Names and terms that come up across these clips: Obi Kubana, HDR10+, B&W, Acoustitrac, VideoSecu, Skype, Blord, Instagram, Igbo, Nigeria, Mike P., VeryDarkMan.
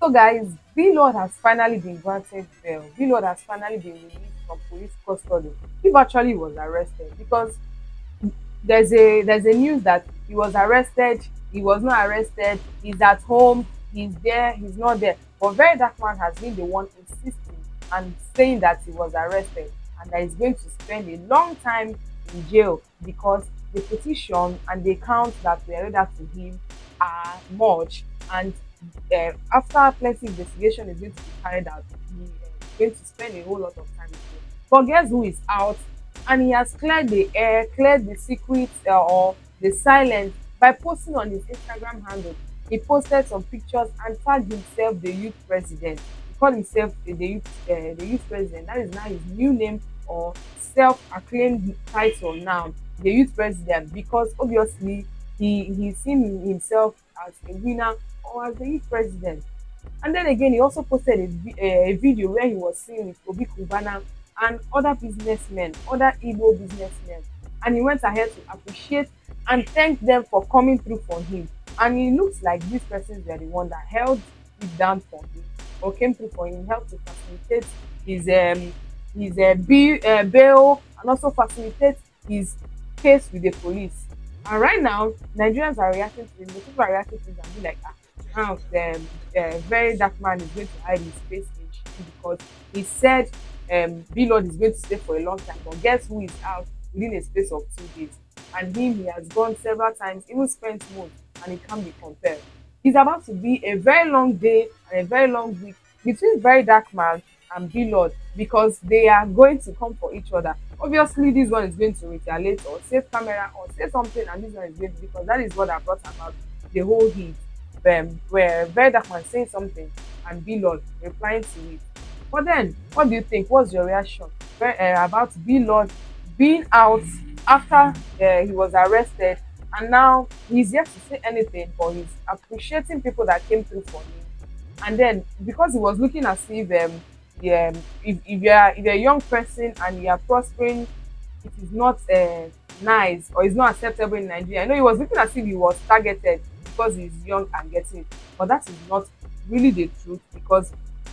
So guys, VeryDarkMan has finally been granted bail. VeryDarkMan has finally been released from police custody. He actually was arrested because there's a news that he was arrested, he was not arrested, he's at home, he's there, he's not there. But VeryDarkMan has been the one insisting and saying that he was arrested and that he's going to spend a long time in jail because the petition and the accounts that were read out to him are much, and after plenty investigation is going to be carried out, he is going to spend a whole lot of time in jail. But guess who is out? And he has cleared the air, cleared the secret or the silence by posting on his Instagram handle. He posted some pictures and tagged himself the youth president. He called himself the youth president. That is now his new name or self-acclaimed title now, the youth president, because obviously he seen himself as a winner or as the youth president. And then again, he also posted a video where he was seen with Obi Kubana and other businessmen, other Igbo businessmen, and he went ahead to appreciate and thank them for coming through for him. And it looks like these persons were the one that held it down for him or came through for him, helped to facilitate his bail and also facilitate his case with the police. And right now, Nigerians are reacting to this. People are reacting to this and be like, ah, VeryDarkMan is going to hide his face in because he said Blord is going to stay for a long time. But guess who is out within a space of 2 days? And he has gone several times, even spent months, and it can't be compared. It's about to be a very long day and a very long week between VeryDarkMan and Blord because they are going to come for each other. Obviously, this one is going to retaliate or save camera or say something, and this one is going to, because that is what I brought about the whole heat, where VeryDarkMan saying something and Blord replying to it. But then, what do you think? What's your reaction about Blord being out after he was arrested, and now he's yet to say anything, but he's appreciating people that came through for him? And then, because he was looking as if you're a young person and you are prospering, it is not nice or it's not acceptable in Nigeria. I know he was looking as if he was targeted because he's young and getting it, but that is not really the truth, because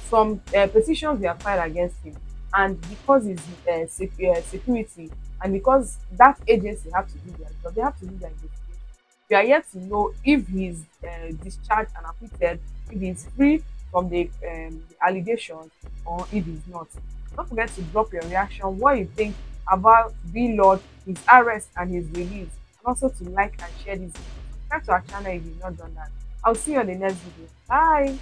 some petitions were filed against him, and because his security, and because that agency have to do their job, they have to do their investigation. We are yet to know if he's discharged and acquitted, if he's free from the allegations, or if he's not. Don't forget to drop your reaction, what you think about Blord, his arrest and his release, and also to like and share this video. Subscribe to our channel if you've not done that. I'll see you on the next video. Bye.